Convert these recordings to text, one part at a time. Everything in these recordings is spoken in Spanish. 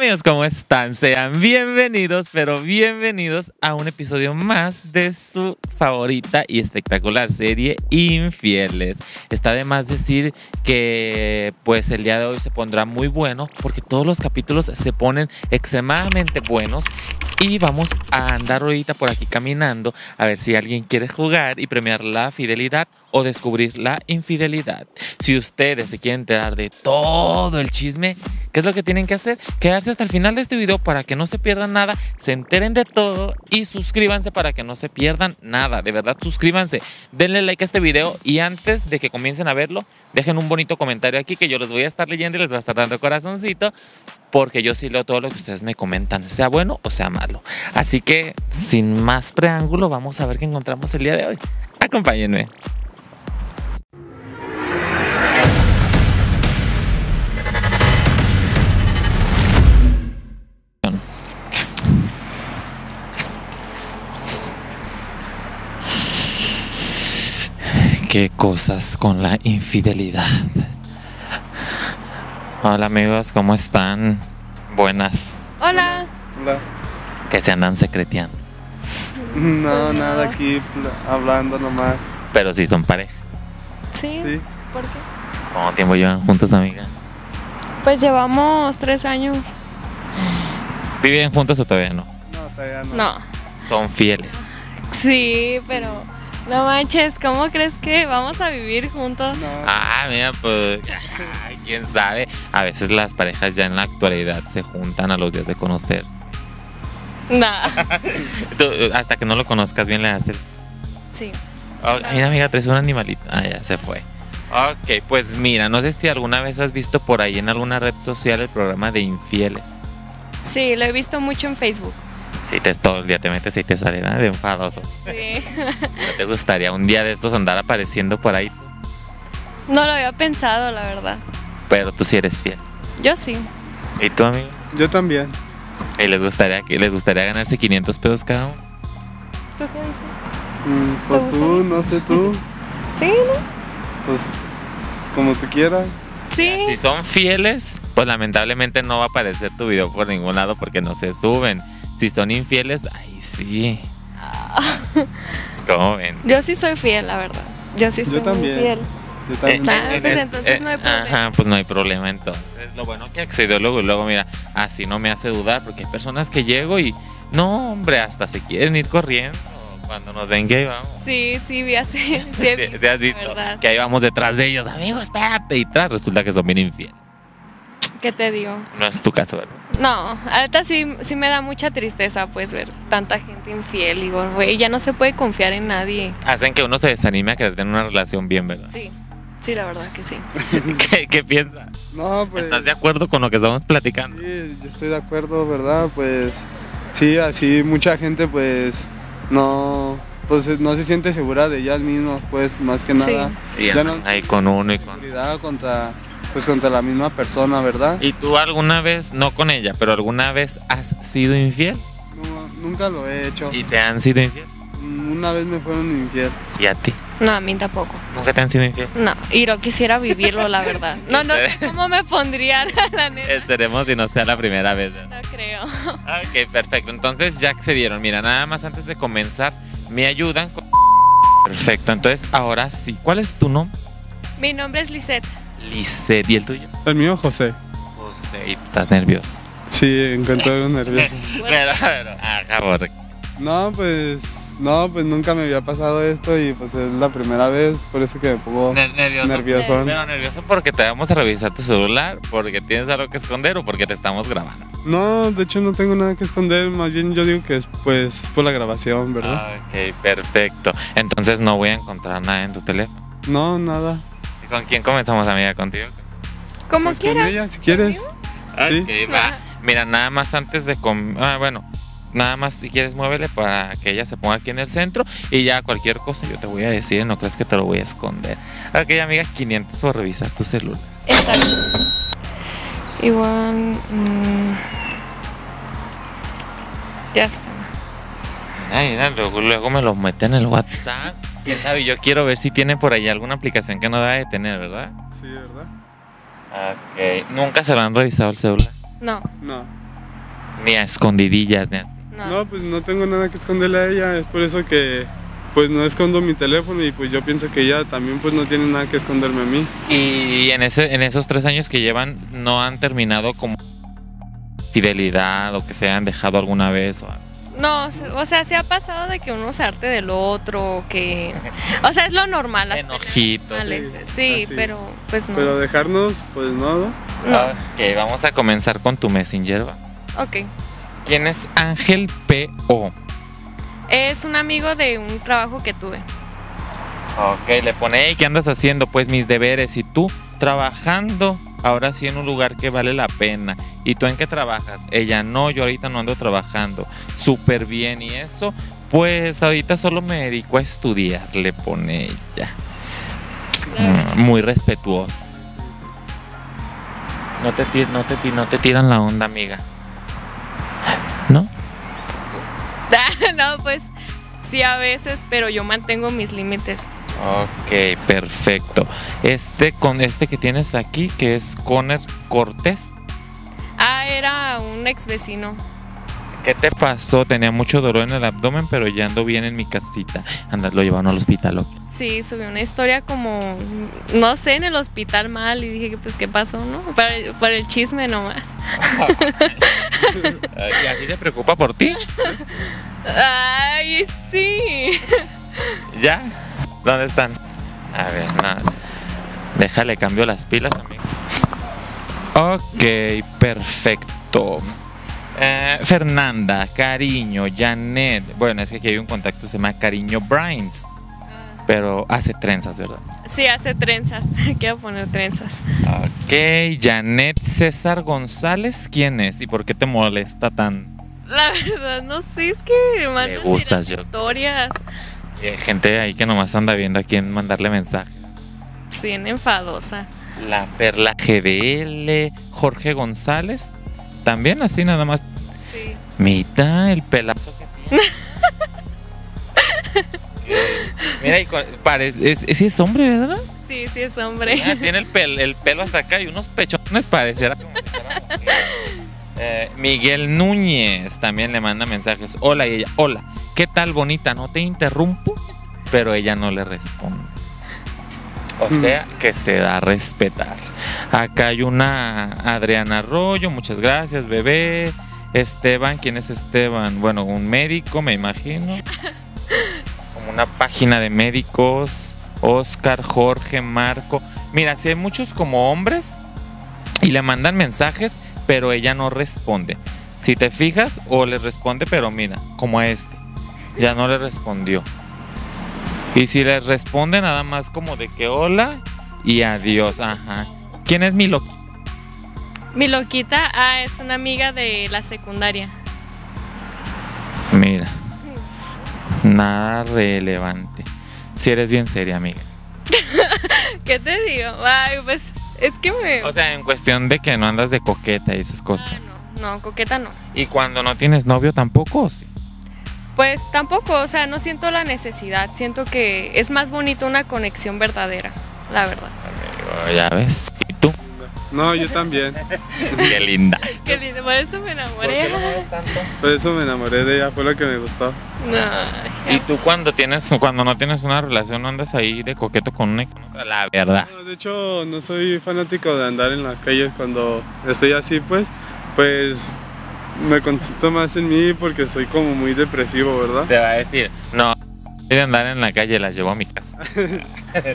amigos, ¿cómo están? Sean bienvenidos, pero bienvenidos a un episodio más de su favorita y espectacular serie Infieles. Está de más decir que pues el día de hoy se pondrá muy bueno porque todos los capítulos se ponen extremadamente buenos. Y vamos a andar ahorita por aquí caminando a ver si alguien quiere jugar y premiar la fidelidad o descubrir la infidelidad. Si ustedes se quieren enterar de todo el chisme, ¿qué es lo que tienen que hacer? Quedarse hasta el final de este video para que no se pierdan nada, se enteren de todo y suscríbanse para que no se pierdan nada. De verdad, suscríbanse, denle like a este video y antes de que comiencen a verlo, dejen un bonito comentario aquí que yo los voy a estar leyendo y les voy a estar dando corazoncito. Porque yo sí leo todo lo que ustedes me comentan, sea bueno o sea malo. Así que, sin más preámbulo, vamos a ver qué encontramos el día de hoy. Acompáñenme. Qué cosas con la infidelidad. Hola amigos, ¿cómo están? Buenas. Hola. Hola. ¿Qué se andan secreteando? No, nada, aquí hablando nomás. Pero sí son pareja. Sí. Sí. ¿Por qué? ¿Cuánto tiempo llevan juntos, amiga? Pues llevamos 3 años. ¿Viven juntos o todavía no? No, todavía no. No. Son fieles. Sí, pero... No manches, ¿cómo crees que vamos a vivir juntos? No. Ah, mira, pues, quién sabe. A veces las parejas ya en la actualidad se juntan a los días de conocer. No. Tú, hasta que no lo conozcas bien le haces. Sí. Oh, claro. Mira, amiga, traes un animalito. Ah, ya se fue. Ok, pues mira, no sé si alguna vez has visto por ahí en alguna red social el programa de Infieles. Sí, lo he visto mucho en Facebook. Sí, todo el día te metes y te salen de enfadosos. Sí. ¿No te gustaría un día de estos andar apareciendo por ahí? No lo había pensado, la verdad. Pero tú sí eres fiel. Yo sí. ¿Y tú, amigo? Yo también. ¿Y les gustaría ganarse 500 pesos cada uno? ¿Tú qué dices? Pues tú, no sé tú. ¿Sí, no? Pues como tú quieras. Sí. Si son fieles, pues lamentablemente no va a aparecer tu video por ningún lado porque no se suben. Si son infieles, ay sí. ¿Cómo ven? Yo sí soy fiel, la verdad. Yo sí soy fiel. Yo también. Entonces no hay problema. Ajá, pues no hay problema entonces. Lo bueno que accedió luego mira, así no me hace dudar porque hay personas que llego y no, hombre, hasta se quieren ir corriendo cuando nos ven gay, vamos. Sí, sí, vi así. Sí, has visto que ahí vamos detrás de ellos, amigos, espérate, y tras resulta que son bien infieles. ¿Qué te digo? No es tu caso, ¿verdad? No, ahorita sí me da mucha tristeza pues ver tanta gente infiel y güey, ya no se puede confiar en nadie. Hacen que uno se desanime a querer tener una relación bien, ¿verdad? Sí, sí, la verdad que sí. ¿Qué piensas? No, pues... ¿Estás de acuerdo con lo que estamos platicando? Sí, yo estoy de acuerdo, ¿verdad? Pues sí, así mucha gente pues no se siente segura de ellas mismas, pues más que nada. Sí. Y ya no, ahí con uno y con... Seguridad contra la misma persona, ¿verdad? ¿Y tú alguna vez, no con ella, pero alguna vez has sido infiel? No, nunca lo he hecho. ¿Y te han sido infiel? Una vez me fueron infiel. ¿Y a ti? No, a mí tampoco. ¿Nunca te han sido infiel? No, y no quisiera vivirlo, la verdad. No sé cómo me pondría, la neta. Esperemos si no sea la primera vez, ¿verdad? No creo. Ok, perfecto. Entonces ya accedieron. Mira, nada más antes de comenzar, me ayudan con... Perfecto, entonces ahora sí. ¿Cuál es tu nombre? Mi nombre es Lizette. ¿Y el tuyo? El mío, José. José, ¿estás nervioso? Sí, encontré un nervioso. Pero, ajá, por aquí. No, pues nunca me había pasado esto y pues es la primera vez, por eso que me pongo nervioso. Pero nervioso porque te vamos a revisar tu celular, porque tienes algo que esconder o porque te estamos grabando. No, de hecho no tengo nada que esconder, más bien yo digo que es pues por la grabación, ¿verdad? Ok, perfecto. Entonces no voy a encontrar nada en tu teléfono. No, nada. ¿Con quién comenzamos, amiga? ¿Contigo? Como pues quieras. Con ella, si quieres. ¿Sí? Okay, va. Mira, nada más antes de... nada más si quieres muévele para que ella se ponga aquí en el centro y ya cualquier cosa yo te voy a decir, no creas que te lo voy a esconder. Ok, amiga, 500 por revisar tu celular. Está bien. Igual... ya está. Ay, mira, luego me los meten en el WhatsApp. ¿Quién sabe? Yo quiero ver si tiene por ahí alguna aplicación que no debe de tener, ¿verdad? Sí, ¿verdad? Ok. ¿Nunca se lo han revisado el celular? No. No. Ni a escondidillas, ni a... No, pues no tengo nada que esconderle a ella, es por eso que pues no escondo mi teléfono y pues yo pienso que ella también pues no tiene nada que esconderme a mí. Y en esos 3 años que llevan, ¿no han terminado como fidelidad o que se han dejado alguna vez? No, o sea, se ha pasado de que uno se arte del otro, que... O sea, es lo normal. Las enojitos. Sí, pero pues no. Pero dejarnos, pues no. Ok, vamos a comenzar con tu Messenger. Ok. ¿Quién es Ángel P.O.? Es un amigo de un trabajo que tuve. Ok, le pone, hey, ¿qué andas haciendo? Pues mis deberes. ¿Y tú? Trabajando, ahora sí en un lugar que vale la pena. ¿Y tú en qué trabajas? Ella, no, yo ahorita no ando trabajando. Súper bien, ¿y eso? Pues ahorita solo me dedico a estudiar, le pone ella. Claro. Muy respetuoso. No te tiran la onda, amiga. ¿No? No, pues sí a veces, pero yo mantengo mis límites. Ok, perfecto. Con este que tienes aquí, que es Conner Cortés. Ah, era un ex vecino. ¿Qué te pasó? Tenía mucho dolor en el abdomen, pero ya ando bien en mi casita. Andas, lo llevaron al hospital. Okay. Sí, subí una historia como, no sé, en el hospital mal y dije que pues qué pasó, ¿no? Para el chisme nomás. ¿Y así te preocupa por ti? Ay, sí. ¿Ya? ¿Dónde están? A ver, nada. Déjale, cambio las pilas, amigo. Ok, perfecto. Fernanda, Cariño, Janet. Bueno, es que aquí hay un contacto, se llama Cariño Brines. Pero hace trenzas, ¿verdad? Sí, hace trenzas. Quiero poner trenzas. Ok, Janet César González, ¿quién es? ¿Y por qué te molesta tan? La verdad, no sé, es que me gustas yo. Historias. Y hay gente ahí que nomás anda viendo a quién mandarle mensaje. Sí, enfadosa. La Perla GDL, Jorge González. También así nada más. Sí. Mira el pelazo que tiene. Mira, y parece, sí es hombre, ¿verdad? Sí, sí es hombre. Mira, tiene el pelo hasta acá y unos pechones pareciera. Miguel Núñez también le manda mensajes. Hola, y ella, hola, ¿qué tal, bonita? No te interrumpo, pero ella no le responde. O sea, que se da a respetar. Acá hay una Adriana Arroyo, muchas gracias, bebé. Esteban, ¿quién es Esteban? Bueno, un médico, me imagino. Como una página de médicos. Oscar, Jorge, Marco. Mira, sí hay muchos como hombres y le mandan mensajes, pero ella no responde. Si te fijas, o le responde, pero mira, como a este, ya no le respondió. Y si les responde, nada más como de que hola y adiós. Ajá. ¿Quién es mi loquita? Mi loquita, es una amiga de la secundaria. Mira, nada relevante. Si eres bien seria, amiga. ¿Qué te digo? Ay, pues es que me... O sea, en cuestión de que no andas de coqueta y esas cosas. No, coqueta no. ¿Y cuando no tienes novio tampoco, o sí? Pues tampoco, o sea, no siento la necesidad. Siento que es más bonito una conexión verdadera, la verdad. Amigo, ya ves. ¿Y tú? No, yo también. Qué linda. Qué linda, por eso me enamoré. ¿Por qué no ves tanto? Por eso me enamoré de ella, fue lo que me gustó. No. ¿Y tú cuando no tienes una relación, no andas ahí de coqueto con una? La verdad. No, de hecho, no soy fanático de andar en las calles cuando estoy así, pues... Me concentro más en mí porque soy como muy depresivo, ¿verdad? Te va a decir, no, de andar en la calle, las llevo a mi casa.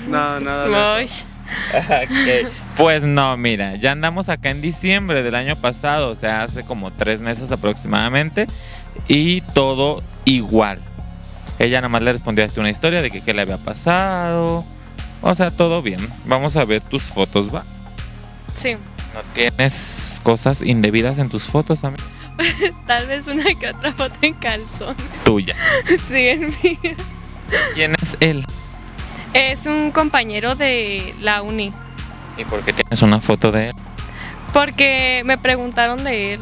No, nada de eso. Okay. Pues no, mira, ya andamos acá en diciembre del año pasado, o sea, hace como 3 meses aproximadamente, y todo igual. Ella nada más le respondió a una historia de que qué le había pasado, o sea, todo bien. Vamos a ver tus fotos, ¿va? Sí. ¿No tienes cosas indebidas en tus fotos, amigo? Tal vez una que otra foto en calzón. ¿Tuya? Sí, en mí. ¿Quién es él? Es un compañero de la uni. ¿Y por qué tienes una foto de él? Porque me preguntaron de él.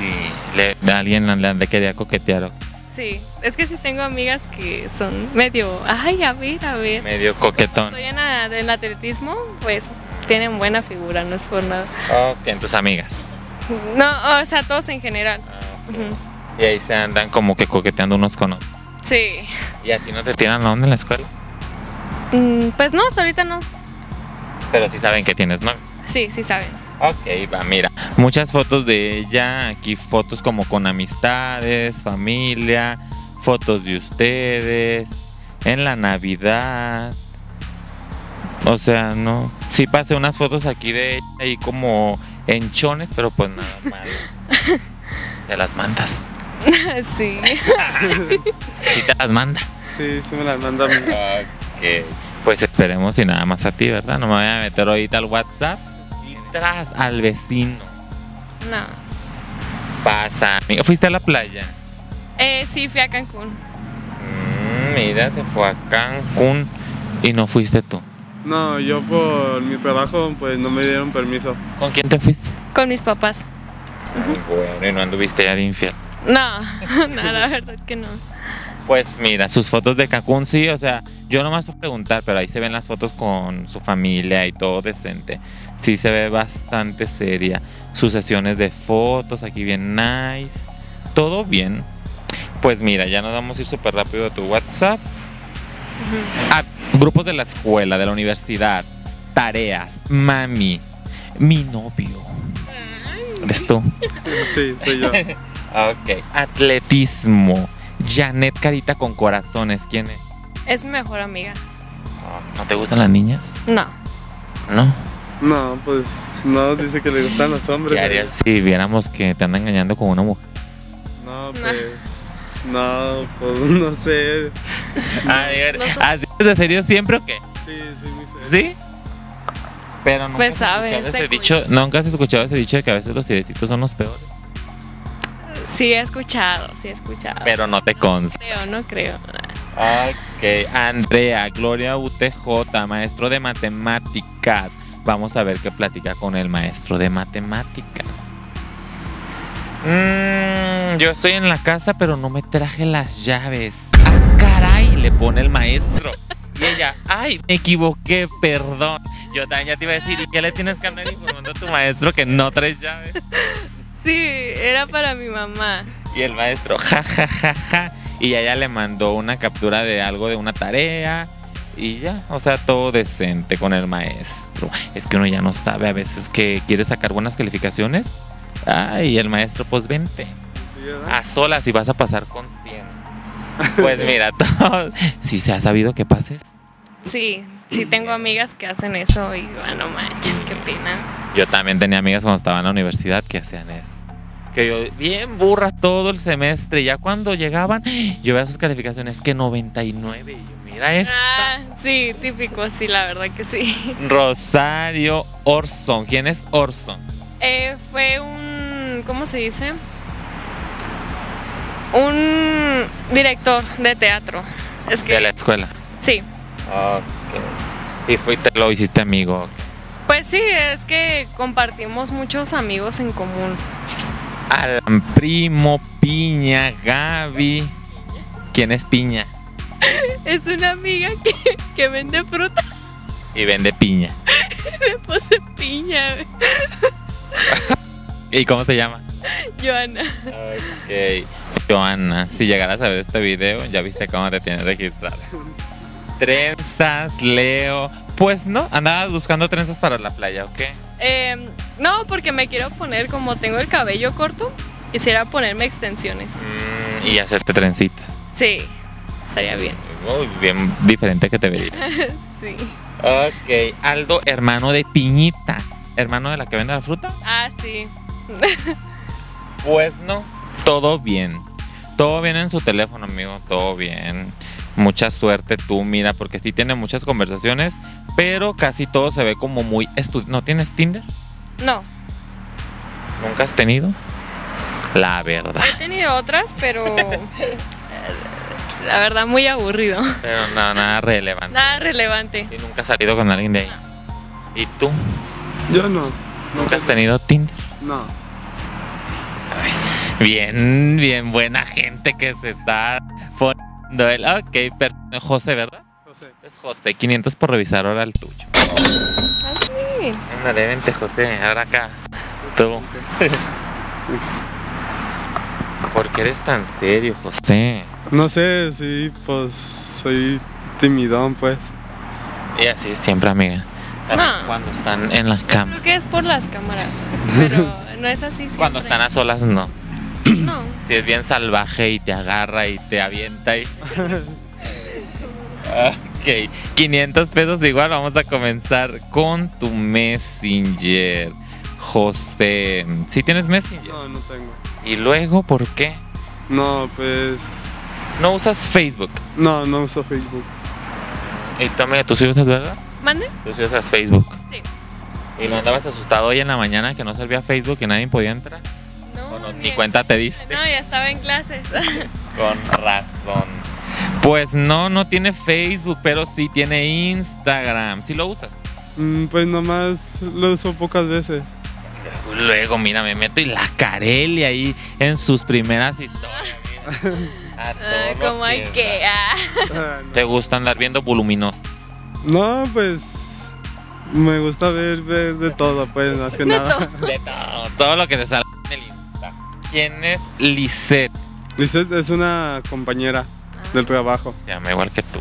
Sí, alguien le quería coquetear. Sí, es que sí tengo amigas que son medio, ay, a ver. Medio coquetón. Estoy en atletismo, pues tienen buena figura, no es por nada. Ok, en tus amigas. No, o sea, todos en general. Ah, okay. Y ahí se andan como que coqueteando unos con otros. Sí. ¿Y a ti no te tiran la onda en la escuela? Pues no, hasta ahorita no. Pero sí saben que tienes novio. Sí, sí saben. Ok, va, mira. Muchas fotos de ella, aquí fotos como con amistades, familia, fotos de ustedes, en la Navidad. O sea, no. Sí pasé unas fotos aquí de ella ahí como en chones, pero pues nada malo. Te las mandas. Sí. ¿Sí te las manda? Sí, sí me las manda a mí. Ok. Pues esperemos y nada más a ti, ¿verdad? No me voy a meter ahorita al WhatsApp y tras al vecino. No. Pasa. ¿Fuiste a la playa? Sí, fui a Cancún. Mira, se fue a Cancún y no fuiste tú. No, yo por mi trabajo pues no me dieron permiso. ¿Con quién te fuiste? Con mis papás. Bueno, ¿y no anduviste ya de infiel? No, no, la verdad que no. Pues mira, sus fotos de Cancún sí, o sea, yo nomás por preguntar, pero ahí se ven las fotos con su familia y todo decente. Sí se ve bastante seria. Sus sesiones de fotos, aquí bien nice, todo bien. Pues mira, ya nos vamos a ir súper rápido a tu WhatsApp. A grupos de la escuela, de la universidad, tareas, mami, mi novio. ¿Eres tú? Sí, soy yo. Ok. Atletismo. Janet Carita con corazones. ¿Quién es? Es mi mejor amiga. ¿No te gustan las niñas? No. ¿No? No, pues no, dice que le gustan los hombres. ¿Qué harías si viéramos que te andan engañando con una mujer? No, pues no, pues no sé. A ver, ¿así es de serio siempre o qué? Sí, sí, muy serio. ¿Sí? Pero nunca, pues sabes, ¿nunca has escuchado ese dicho de que a veces los tirecitos son los peores? Sí he escuchado, sí he escuchado. Pero no te consta. No creo, no creo. Ok, Andrea, Gloria UTJ, maestro de matemáticas. Vamos a ver qué platica con el maestro de matemáticas. Yo estoy en la casa, pero no me traje las llaves. ¡Ah, caray! Le pone el maestro. Y ella, ¡ay, me equivoqué, perdón! Yo también ya te iba a decir, ¿y qué le tienes que andar informando a tu maestro que no traes llaves? Sí, era para mi mamá. Y el maestro, ja, ja, ja, ja. Y ella le mandó una captura de algo, de una tarea. Y ya, o sea, todo decente con el maestro. Es que uno ya no sabe a veces que quiere sacar buenas calificaciones. Y el maestro, pues vente. A solas y vas a pasar con 100. Pues mira, todo. ¿Sí se ha sabido que pases? Sí, sí tengo amigas que hacen eso y bueno, manches, qué opinan. Yo también tenía amigas cuando estaba en la universidad que hacían eso. Que yo bien burra todo el semestre. Ya cuando llegaban, yo veía sus calificaciones que 99. Y yo, mira esto. Ah, sí, típico, sí, la verdad que sí. Rosario Orson. ¿Quién es Orson? Fue un, ¿cómo se dice? Un director de teatro. Es que, ¿de la escuela? Sí. Okay. ¿Y fuiste, lo hiciste amigo? Pues sí, es que compartimos muchos amigos en común. Alan Primo, Piña, Gaby. ¿Quién es Piña? Es una amiga que vende fruta. Y vende piña. Le puse piña. ¿Y cómo se llama? Joana. Ok. Joana, si llegaras a ver este video, ya viste cómo te tienes registrada. Trenzas, Leo. Pues no, andabas buscando trenzas para la playa, ¿o qué? No, porque me quiero poner, como tengo el cabello corto, quisiera ponerme extensiones. Y hacerte trencita. Sí, estaría bien. Muy bien, diferente que te veía. Sí. Ok, Aldo, hermano de Piñita. ¿Hermano de la que vende la fruta? Ah, sí. Pues no, todo bien. Todo bien en su teléfono, amigo, todo bien. Mucha suerte tú, mira, porque sí tiene muchas conversaciones, pero casi todo se ve como muy estudiado. ¿No tienes Tinder? No. ¿Nunca has tenido? La verdad. He tenido otras, pero la verdad muy aburrido. Pero no, nada relevante. Nada relevante. ¿Y nunca has salido con alguien de ahí? No. ¿Y tú? Yo no. ¿Nunca has tenido Tinder? No. Bien, bien buena gente que se está poniendo. Ok, pero José, ¿verdad? José. Es José, 500 por revisar, ahora el tuyo. Así. Ándale, vente, José, ahora acá. Tú. ¿Por qué eres tan serio, José? No sé, sí, pues soy timidón, pues. Y así es siempre, amiga. No. Cuando están en las cámaras. Creo que es por las cámaras, pero no es así siempre. Cuando están a solas, no. No. Si es bien salvaje y te agarra y te avienta y... Ok, 500 pesos igual. Vamos a comenzar con tu Messenger, José. ¿Sí tienes Messenger? No, no tengo. ¿Y luego por qué? No, pues... ¿No usas Facebook? No, no uso Facebook. ¿Y tú, amiga, tú sí usas, verdad? ¿Mande? Tú sí usas Facebook. Sí. ¿Y sí, no andabas asustado hoy en la mañana que no servía Facebook, que nadie podía entrar? No, no, ni cuenta te diste. No, ya estaba en clases. Con razón. Pues no, no tiene Facebook, pero sí tiene Instagram. ¿Sí lo usas? Pues nomás lo uso pocas veces. Luego, mira, me meto y la Kareli ahí en sus primeras historias. A como hay que... ¿Te gusta andar viendo voluminoso? No, pues me gusta ver de todo, pues, más que nada. De todo, todo lo que te sale en el Insta. ¿Quién es Lizette? Lizette es una compañera del trabajo. Se llama igual que tú.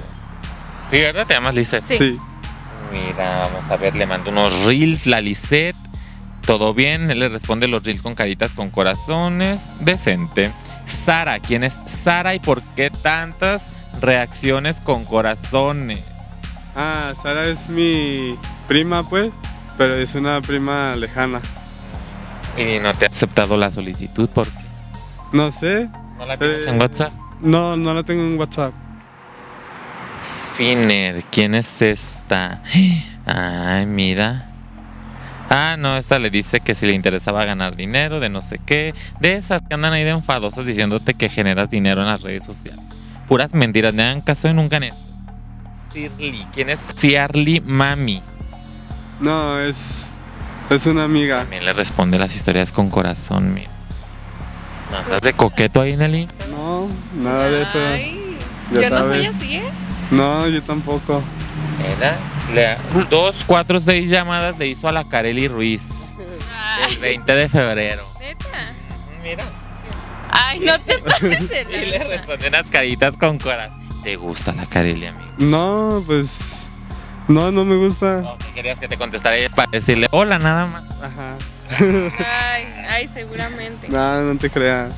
¿Sí, verdad? ¿Te llamas Lizette? Sí. Sí. Mira, vamos a ver, le mando unos reels, la Lizette. Todo bien, él le responde los reels con caritas con corazones. Decente. Sara, ¿quién es Sara y por qué tantas reacciones con corazones? Ah, Sara es mi prima, pues, pero es una prima lejana. ¿Y no te ha aceptado la solicitud? ¿Por qué? No sé. ¿No la tienes en WhatsApp? No, no la tengo en WhatsApp. Finer, ¿quién es esta? Ay, mira. Ah, no, esta le dice que si le interesaba ganar dinero, de no sé qué. De esas que andan ahí de enfadosas diciéndote que generas dinero en las redes sociales. Puras mentiras, no hagan caso y nunca en eso. Shirley, ¿quién es Shirley, mami? No, es una amiga. También le responde las historias con corazón, mira. ¿No andas de coqueto ahí, Nelly? No, nada de eso. Ay, yo sabes. No soy así, ¿eh? No, yo tampoco. Era 2, 4, 6 llamadas le hizo a la Kareli Ruiz. Ay. El 20 de febrero. ¿Neta? Mira. Ay, no te pases de la. Y le respondió unas caritas con corazón. ¿Te gusta la Kareli, amigo? No, pues... No, no me gusta. No, que querías que te contestara ella para decirle hola nada más. Ajá. Ay, ay, seguramente. No, no te creas.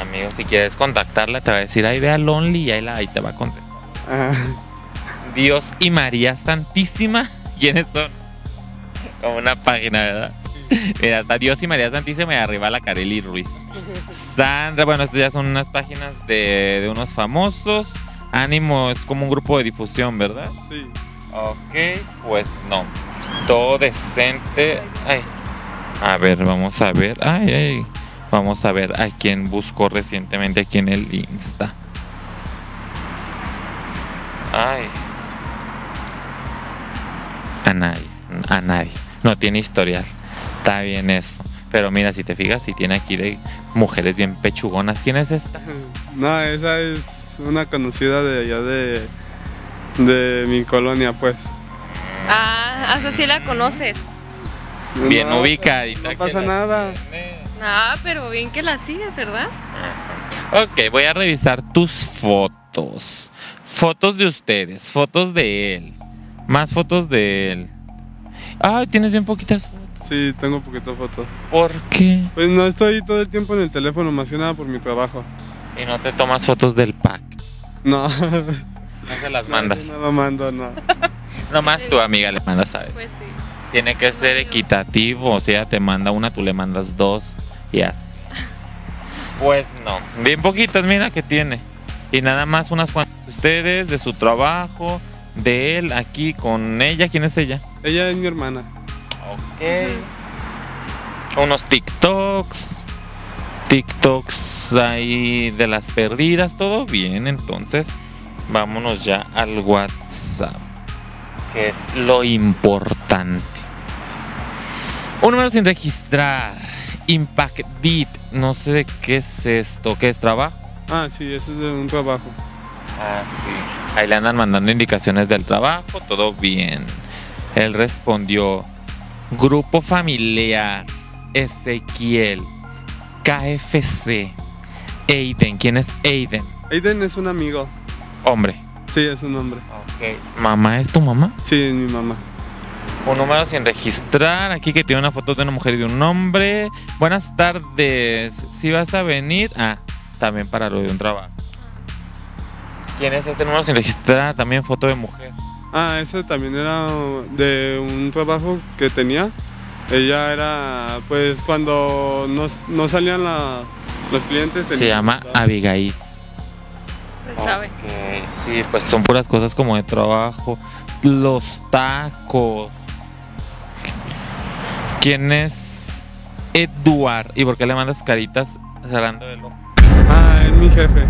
Amigo, si quieres contactarla te va a decir, ay, ve a Lonely y ahí te va a contestar. Ajá. Dios y María Santísima, ¿quiénes son? Como una página, ¿verdad? Sí. Mira, está Dios y María Santísima y arriba la Kareli Ruiz. Sandra, bueno, estas ya son unas páginas de unos famosos. Ánimo es como un grupo de difusión, ¿verdad? Sí. Ok, pues no. Todo decente. Ay. A ver, vamos a ver. Ay, ay. Vamos a ver a quién buscó recientemente aquí en el Insta. Ay. A nadie. A nadie. No tiene historial. Está bien eso. Pero mira, si te fijas, si tiene aquí de mujeres bien pechugonas. ¿Quién es esta? No, esa es una conocida de allá de mi colonia, pues. Ah, o sea, sí la conoces. Bien no, ubicadita. No pasa nada. Ah, pero bien que la sigues, ¿verdad? Ok, voy a revisar tus fotos. Fotos de ustedes, fotos de él. Más fotos de él. Ay, tienes bien poquitas fotos. Sí, tengo poquitas fotos. ¿Por qué? Pues no estoy todo el tiempo en el teléfono, más que nada por mi trabajo. ¿Y no te tomas fotos del pack? No. No se las mandas. No, yo no lo mando, no. Nomás tu amiga le manda, ¿sabes? Pues sí. Tiene que ser equitativo, o sea, te manda una, tú le mandas dos y así. Pues no, bien poquitas, mira que tiene. Y nada más unas cuantas de ustedes, de su trabajo, de él, aquí con ella. ¿Quién es ella? Ella es mi hermana. Ok. Unos TikToks. TikToks ahí de las perdidas, todo bien. Entonces, vámonos ya al WhatsApp, que es lo importante. Un número sin registrar, Impact Beat, no sé de qué es esto, ¿qué es trabajo? Ah, sí, eso es un trabajo. Ah, sí. Ahí le andan mandando indicaciones del trabajo, todo bien. Él respondió, grupo familiar, Ezequiel. KFC. Aiden, ¿quién es Aiden? Aiden es un amigo. ¿Hombre? Sí, es un hombre. Ok. ¿Mamá es tu mamá? Sí, es mi mamá. Un número sin registrar, aquí que tiene una foto de una mujer y de un hombre. Buenas tardes, ¿si vas a venir? Ah, también para lo de un trabajo. ¿Quién es este número sin registrar? También foto de mujer. Ah, ese también era de un trabajo que tenía. Ella era, pues cuando no salían los clientes tenía. Se llama Abigail. Pues sabe. Okay. Sí, pues son puras cosas como de trabajo. Los tacos. ¿Quién es Eduardo? ¿Y por qué le mandas caritas cerrando el ojo? Ah, es mi jefe.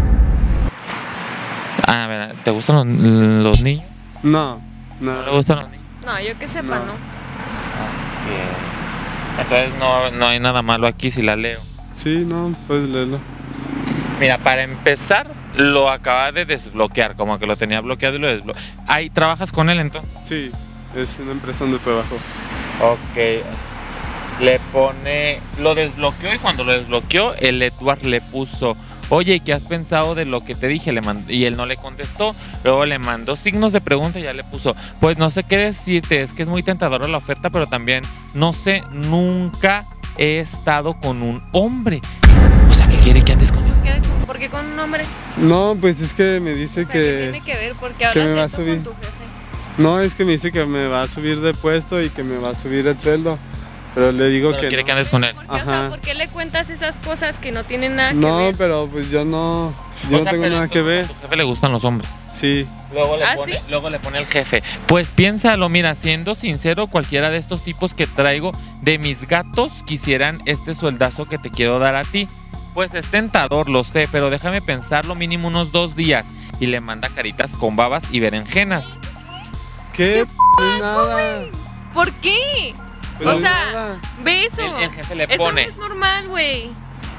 Ah, a ver, ¿te gustan los niños? No, no. ¿No le gustan los niños? No, yo que sepa, no. Okay. Entonces no hay nada malo aquí si la leo. Sí, no, puedes leerlo. Mira, para empezar, lo acabas de desbloquear, como que lo tenía bloqueado y lo desbloqueó. Ahí, ¿trabajas con él entonces? Sí, es una empresa donde trabajo. Ok. Le pone, lo desbloqueó, y cuando lo desbloqueó, el Edward le puso, oye, ¿qué has pensado de lo que te dije? Y él no le contestó, luego le mandó signos de pregunta y ya le puso, pues no sé qué decirte, es que es muy tentadora la oferta, pero también, no sé, nunca he estado con un hombre. O sea, ¿qué quiere que andes con él? ¿Por qué con un hombre? No, pues es que me dice, o sea, que tiene que ver, porque hablas me va eso a subir con tu jefe. No, es que me dice que me va a subir de puesto y que me va a subir el sueldo. Pero le digo, pero que quiere no que andes con él. Porque, ajá. O sea, ¿por qué le cuentas esas cosas que no tienen nada que ver? No, pero pues yo no tengo nada que ver. A tu jefe le gustan los hombres. Sí. Luego le pone el jefe, pues piénsalo, mira, siendo sincero, cualquiera de estos tipos que traigo de mis gatos quisieran este sueldazo que te quiero dar a ti. Pues es tentador, lo sé, pero déjame pensar lo mínimo unos 2 días. Y le manda caritas con babas y berenjenas. ¿Qué? ¿Qué? ¿Por qué? Pero o sea, nada. Ve eso. El jefe le pone, eso no es normal, güey.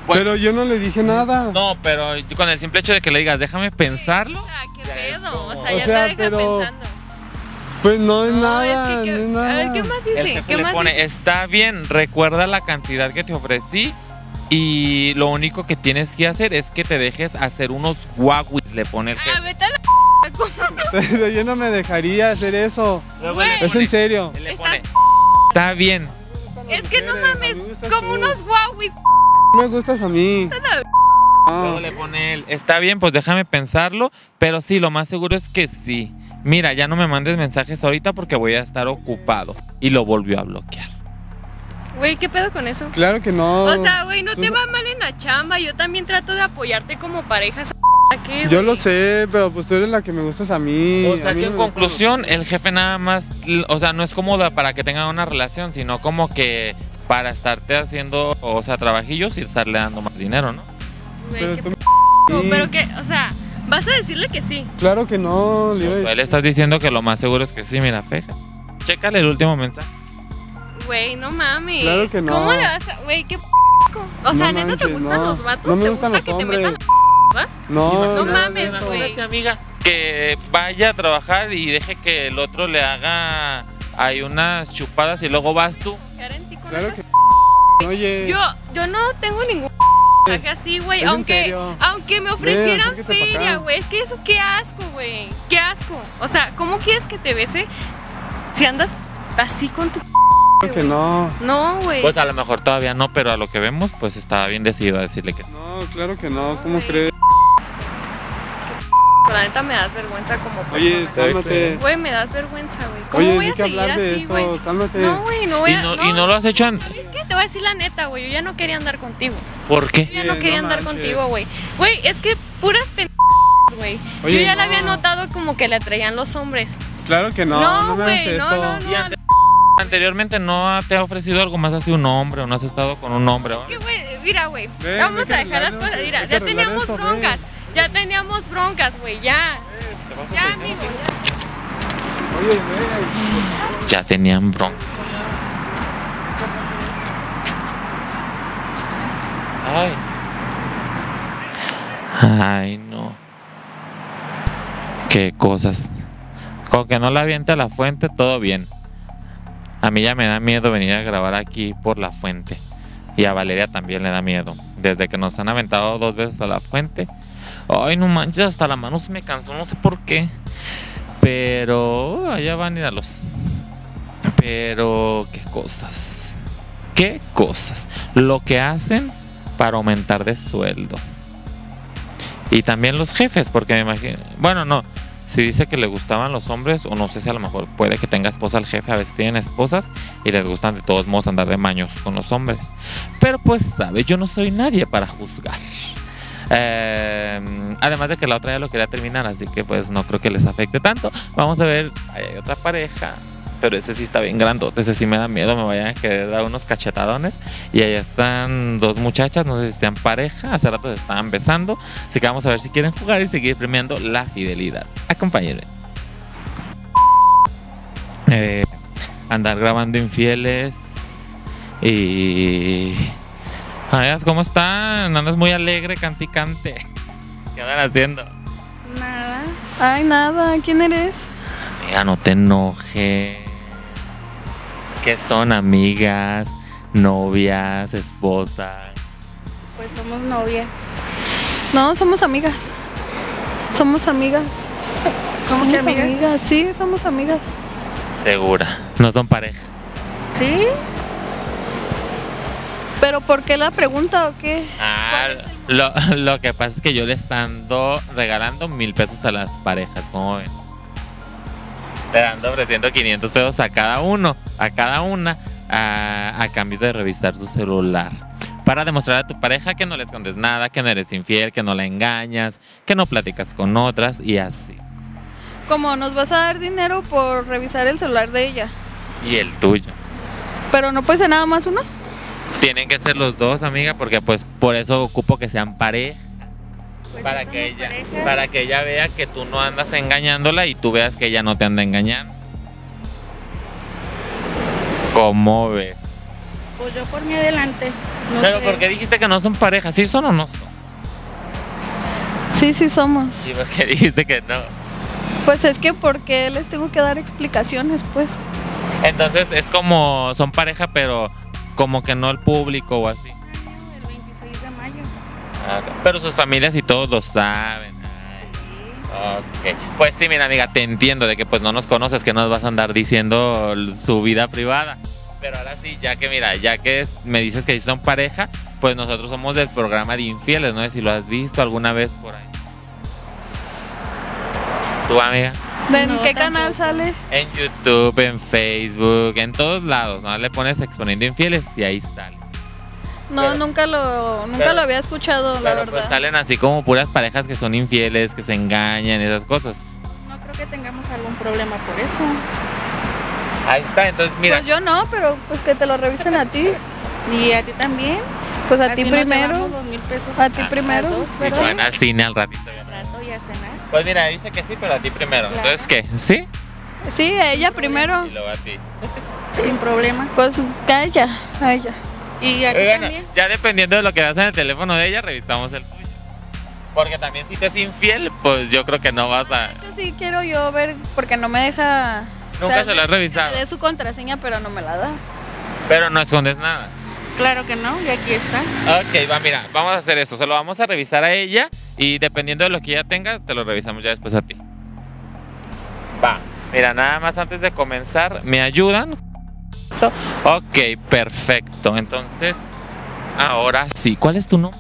Bueno, pero yo no le dije nada. No, pero con el simple hecho de que le digas, déjame pensarlo. O sea, qué pedo. O sea, ya te deja pero pensando. Pues no es nada. Es que, no es nada. A ver, ¿qué más dice? El jefe le pone, dice, está bien, recuerda la cantidad que te ofrecí. Y lo único que tienes que hacer es que te dejes hacer unos guaguis, le pone el jefe. Ah, vete a la p***. Pero yo no me dejaría hacer eso. Es en serio. Él le pone, está bien. Es que no mames, como unos guaguis. Me gustas a mí. Luego le pone él, está bien, pues déjame pensarlo, pero sí, lo más seguro es que sí. Mira, ya no me mandes mensajes ahorita porque voy a estar ocupado. Y lo volvió a bloquear. Güey, ¿qué pedo con eso? Claro que no. O sea, güey, no te va mal en la chamba. Yo también trato de apoyarte como pareja. Yo lo sé, pero pues tú eres la que me gustas a mí. O sea, que en conclusión, el jefe nada más, o sea, no es cómoda para que tengan una relación, sino como que para estarte haciendo, o sea, trabajillos y estarle dando más dinero, ¿no? Pero, que, o sea, ¿vas a decirle que sí? Claro que no, le estás diciendo que lo más seguro es que sí, mira, feja. Chécale el último mensaje. Güey, no mames. Claro que no. ¿Cómo le vas a...? Güey, qué p***. O sea, ¿neta te gustan los vatos? No me gustan los hombres. ¿Te gusta que te metan la p***? No mames, güey. Amiga, que vaya a trabajar y deje que el otro le haga ahí unas chupadas y luego vas tú. Claro que oye. Yo no tengo ningún mensaje así, güey. Aunque me ofrecieran feria, güey. Es que eso, qué asco, güey. Qué asco. O sea, ¿cómo quieres que te bese si andas así con tu p***? Claro que no. No, güey. Pues a lo mejor todavía no, pero a lo que vemos, pues estaba bien decidido a decirle que no. No, claro que no. ¿Cómo crees? La neta me das vergüenza como persona. Oye, cálmate. Güey, me das vergüenza, güey. ¿Cómo voy a seguir así, güey? No, güey, no voy a... ¿Y no lo has hecho antes? ¿Sabes qué? Te voy a decir la neta, güey. Yo ya no quería andar contigo. ¿Por qué? Yo ya no quería andar contigo, güey. Güey, es que puras pendejas, güey. Yo ya la había notado como que le atraían los hombres. Claro que no. No, güey, no. Anteriormente no te ha ofrecido algo más así un hombre, o no has estado con un hombre. Es que, güey, mira, güey, vamos a dejar las cosas. Mira, ya teníamos broncas. Ya teníamos broncas, güey, ya. Ya, amigo, ya. Ya tenían broncas. Ay. Ay, no. Qué cosas. Con que no la avienta la fuente, todo bien. A mí ya me da miedo venir a grabar aquí por la fuente. Y a Valeria también le da miedo. desde que nos han aventado dos veces a la fuente. Ay, no manches, hasta la mano se me cansó, no sé por qué. Pero allá van a ir a los... Pero qué cosas, qué cosas. Lo que hacen para aumentar de sueldo. Y también los jefes, porque me imagino... Bueno, no, si dice que le gustaban los hombres, o no sé si a lo mejor puede que tenga esposa el jefe, a veces tienen esposas y les gustan de todos modos andar de maños con los hombres. Pero pues, sabe, yo no soy nadie para juzgar. Además de que la otra ya lo quería terminar, así que pues no creo que les afecte tanto. Vamos a ver, ahí hay otra pareja, pero ese sí está bien grandote, ese sí me da miedo, me vayan a querer dar unos cachetadones. Y ahí están dos muchachas, no sé si sean pareja, hace rato se estaban besando, así que vamos a ver si quieren jugar y seguir premiando la fidelidad. Acompáñenme. Andar grabando infieles y... Amigas, ¿cómo están? Andas muy alegre, canticante. ¿Qué andan haciendo? Nada. Ay, nada. ¿Quién eres? Amiga, no te enojes. ¿Qué son, amigas, novias, esposas? Pues somos novias. No, somos amigas. Somos amigas. ¿Cómo que amigas? Amigas? Sí, somos amigas. ¿Segura? ¿No son pareja? Sí. ¿Pero por qué la pregunta o qué? Ah, lo que pasa es que yo le ando regalando 1,000 pesos a las parejas, ¿cómo ven? Le ando ofreciendo 500 pesos a cada uno, a cada una, a cambio de revisar su celular. Para demostrar a tu pareja que no le escondes nada, que no eres infiel, que no la engañas, que no platicas con otras y así. ¿Cómo nos vas a dar dinero por revisar el celular de ella? Y el tuyo. ¿Pero no puede ser nada más uno? Tienen que ser los dos, amiga, porque pues por eso ocupo que sean pareja, pues para que ella vea que tú no andas engañándola y tú veas que ella no te anda engañando. ¿Cómo ves? Pues yo por mi adelante. No pero sé. ¿Por qué dijiste que no son pareja? ¿Sí son o no son? Sí, sí somos. ¿Y por qué dijiste que no? Pues es que porque les tengo que dar explicaciones, pues. Entonces es como son pareja, pero... Como que no al público o así. El 26 de mayo. Ah, pero sus familias y todos lo saben. Ay, sí. Ok. Pues sí, mira, amiga, te entiendo de que pues no nos conoces, que nos vas a andar diciendo su vida privada. Pero ahora sí, ya que mira, ya que me dices que son pareja, pues nosotros somos del programa de Infieles, no sé si lo has visto alguna vez por ahí. ¿Tú, amiga? ¿En no, qué canal sale? En YouTube, en Facebook, en todos lados, ¿no? Le pones Exponiendo Infieles y ahí sale. No, pero, nunca lo había escuchado, la verdad. Pues salen así como puras parejas que son infieles, que se engañan, esas cosas. No creo que tengamos algún problema por eso. Ahí está, entonces mira. Pues yo no, pero pues que te lo revisen a ti. Y a ti también. Pues a ti primero. 2,000 pesos. A ti primero. Y se van al cine al ratito. Y a cenar. Pues mira, dice que sí, pero a ti primero. Claro. Entonces, ¿qué? ¿Sí? Sí, a ella primero. Y luego a ti. Sin problema. Pues a ella, a ella. Y a ti bueno, también. Ya dependiendo de lo que hagas en el teléfono de ella, revisamos el tuyo. Porque también si te es infiel, pues yo creo que no vas a... Yo sí quiero yo ver, porque no me deja... Nunca se lo has revisado. Me dé su contraseña, pero no me la da. Pero no escondes nada. Claro que no, y aquí está. Ok, va, mira, vamos a hacer esto. Se lo vamos a revisar a ella y dependiendo de lo que ella tenga, te lo revisamos ya después a ti. Va, mira, nada más antes de comenzar, ¿me ayudan? Ok, perfecto. Entonces, ahora sí, ¿cuál es tu nombre?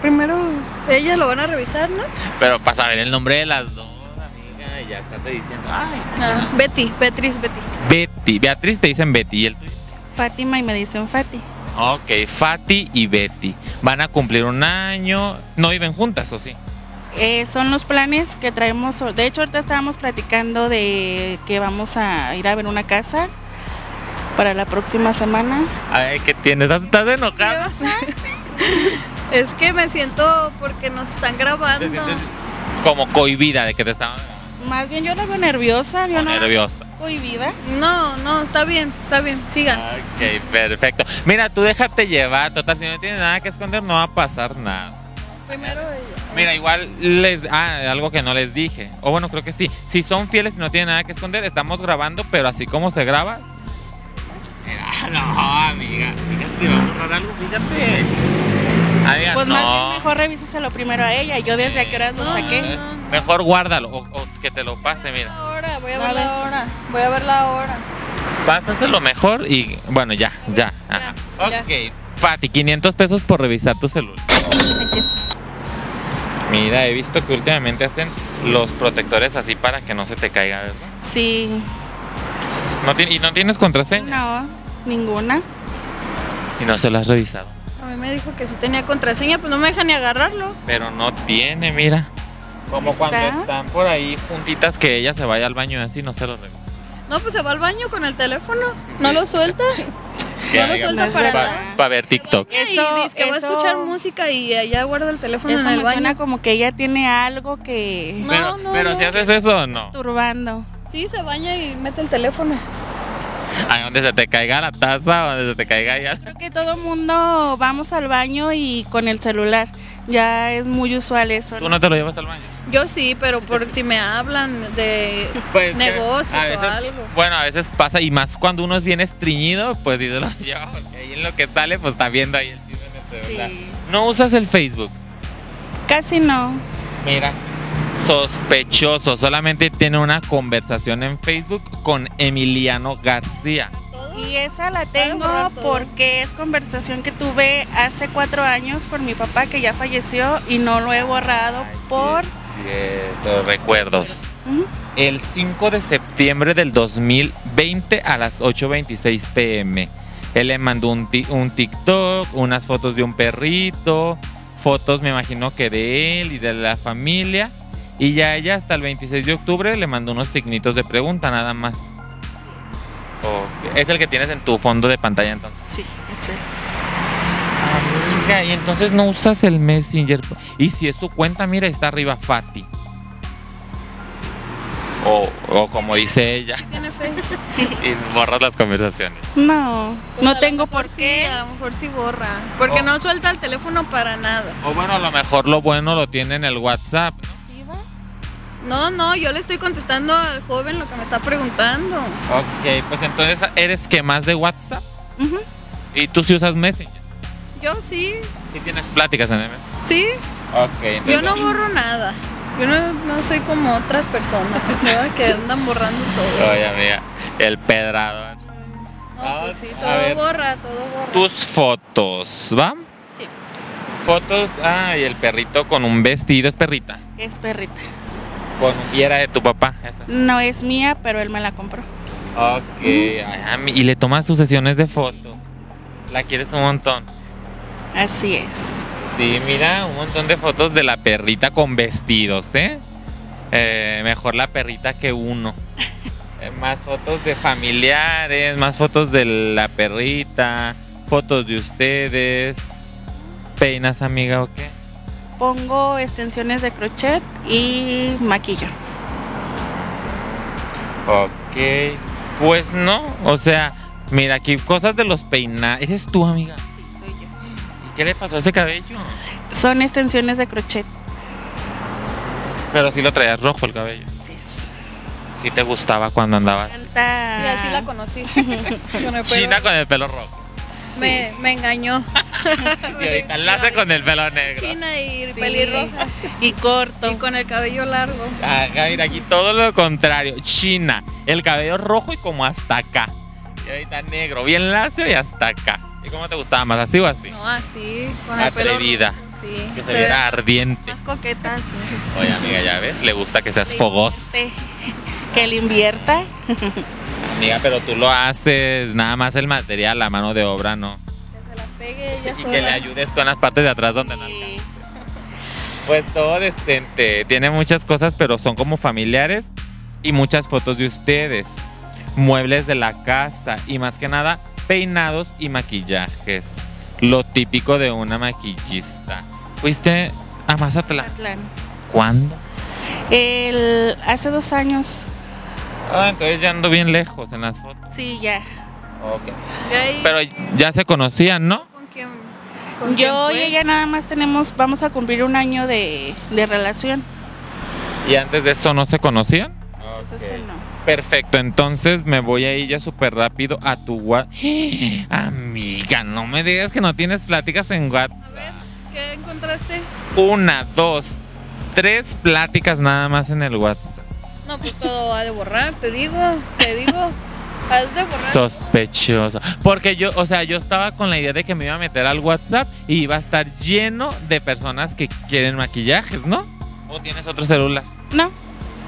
Primero, ella lo van a revisar, ¿no? Pero para saber el nombre de las dos, amiga, ya está te diciendo. Ay, no. Betty, Beatriz, Betty. Betty, Beatriz te dicen Betty, ¿y el tuyo? Fátima y me dicen Fati. Ok, Fati y Betty. Van a cumplir 1 año. ¿No viven juntas o sí? Son los planes que traemos. De hecho, ahorita estábamos platicando de que vamos a ir a ver una casa para la próxima semana. A ver, ¿qué tienes? ¿Estás enojada? Es que me siento porque nos están grabando. ¿Te sientes como cohibida de que te están...? Más bien yo la veo nerviosa. Yo nerviosa. ¿Cohibida? No, no, está bien, sigan. Ok, perfecto. Mira, tú déjate llevar, total, si no tienes nada que esconder no va a pasar nada. Primero ella. Mira, igual les... Ah, algo que no les dije. O bueno, creo que sí. Si son fieles y no tienen nada que esconder, estamos grabando, pero así como se graba... No, amiga, fíjate, vamos a grabar algo, fíjate. Pues no. Más bien mejor revíseselo primero a ella. Yo desde a qué horas lo saqué. No. Mejor guárdalo o que te lo pase, mira. Ahora, voy a ver la hora. Voy a ver la hora. Pásaselo mejor y bueno, ya. Ajá. Ya. Ok. Fati, 500 pesos por revisar tu celular. Mira, he visto que últimamente hacen los protectores así para que no se te caiga, ¿verdad? Sí. ¿Y no tienes contraseña? No, ninguna. ¿Y no se lo has revisado? A mí me dijo que sí tenía contraseña, pues no me deja ni agarrarlo. Pero no tiene, mira. Como cuando están por ahí juntitas que ella se vaya al baño y así no se lo revisa. No, pues se va al baño con el teléfono, sí. No lo suelta. No lo suelta para nada. Para ver TikTok. Eso, dice que voy a escuchar música y allá guarda el teléfono en el baño. Eso me suena como que ella tiene algo que... Pero si haces eso, no. Turbando. Sí, se baña y mete el teléfono. Ahí donde se te caiga la taza, donde se te caiga ya. Creo que todo mundo vamos al baño y con el celular. Ya es muy usual eso. ¿Tú no te lo llevas al baño? Yo sí, pero por si me hablan de pues negocios veces, o algo. Bueno, a veces pasa, y más cuando uno es bien estreñido, pues dice lo lleva. Y en lo que sale, pues está viendo ahí el chisme en el celular. Sí. ¿No usas el Facebook? Casi no. Mira. Sospechoso, solamente tiene una conversación en Facebook con Emiliano García. Y esa la tengo porque es conversación que tuve hace 4 años por mi papá que ya falleció y no lo he borrado. Ay, por... Cierto, recuerdos. ¿Mm? El 5 de septiembre del 2020 a las 8:26 p.m. Él le mandó un TikTok, unas fotos de un perrito, fotos me imagino que de él y de la familia. Y ya ella hasta el 26 de octubre le mandó unos signitos de pregunta, nada más. Okay. ¿Es el que tienes en tu fondo de pantalla entonces? Sí, es él. Amiga, y entonces no usas el Messenger. Y si es su cuenta, mira, está arriba Fati. O como dice ella. ¿Tiene Facebook? Y borras las conversaciones. No, pues no tengo por qué. Sí, a lo mejor sí borra. Porque no suelta el teléfono para nada. O bueno, a lo mejor lo bueno lo tiene en el WhatsApp, ¿no? No, yo le estoy contestando al joven lo que me está preguntando. Ok, pues entonces eres que más de WhatsApp. Uh-huh. ¿Y tú sí usas Messenger? Yo sí. ¿Y tienes pláticas en el Messenger? Sí. Ok, entonces... Yo no borro nada. Yo no soy como otras personas que andan borrando todo. Oye, amiga, el pedrado. No, pues sí, todo borra. Tus fotos, ¿va? Sí. Fotos, y el perrito con un vestido, ¿es perrita? Es perrita. ¿Y era de tu papá? Esa. No es mía, pero él me la compró. Ok. Y le tomas sus sesiones de foto. La quieres un montón. Así es. Sí, mira, un montón de fotos de la perrita con vestidos, ¿eh? Mejor la perrita que uno. Más fotos de familiares, más fotos de la perrita, fotos de ustedes. ¿Peinas, amiga, o qué? Pongo extensiones de crochet y maquillo. Ok, pues no, o sea, mira aquí cosas de los peinados. ¿Eres tú, amiga? Sí, soy yo. ¿Y qué le pasó a ese cabello? Son extensiones de crochet. Pero sí lo traías rojo el cabello. Sí. Sí te gustaba cuando andabas. Sí, así la conocí. China con el pelo rojo. Me engañó. Y ahorita enlace con el pelo negro. China y pelirroja. Y corto. Y con el cabello largo. Acá, mira, aquí todo lo contrario. China, el cabello rojo y como hasta acá. Y ahorita negro, bien lacio y hasta acá. ¿Y cómo te gustaba más, así o así? No, así, con el pelo. Atrevida. Sí. Que se viera ardiente. Más coqueta, sí. Oye, amiga, ya ves, le gusta que seas fogoso. Que le invierta. Amiga, pero tú lo haces, nada más el material, la mano de obra, ¿no? Que se las pegue ella sola. Y que le ayudes tú en las partes de atrás donde no alcances. Pues todo decente. Tiene muchas cosas, pero son como familiares y muchas fotos de ustedes. Muebles de la casa y más que nada, peinados y maquillajes. Lo típico de una maquillista. ¿Fuiste a Mazatlán? Mazatlán. ¿Cuándo? Hace 2 años. Ah, entonces ya ando bien lejos en las fotos. Sí, ya. Okay. Pero ya se conocían, ¿no? ¿Con quién? Yo y ella nada más vamos a cumplir 1 año de relación. ¿Y antes de eso no se conocían? Okay. Eso no. Perfecto, entonces me voy a ir ya súper rápido a tu WhatsApp. Amiga, no me digas que no tienes pláticas en WhatsApp. A ver. ¿Qué encontraste? 1, 2, 3 pláticas nada más en el WhatsApp. No, pues todo ha de borrar, te digo. Has de borrar. Sospechoso. Porque yo, o sea, yo estaba con la idea de que me iba a meter al WhatsApp y iba a estar lleno de personas que quieren maquillajes, ¿no? ¿O tienes otro celular? No.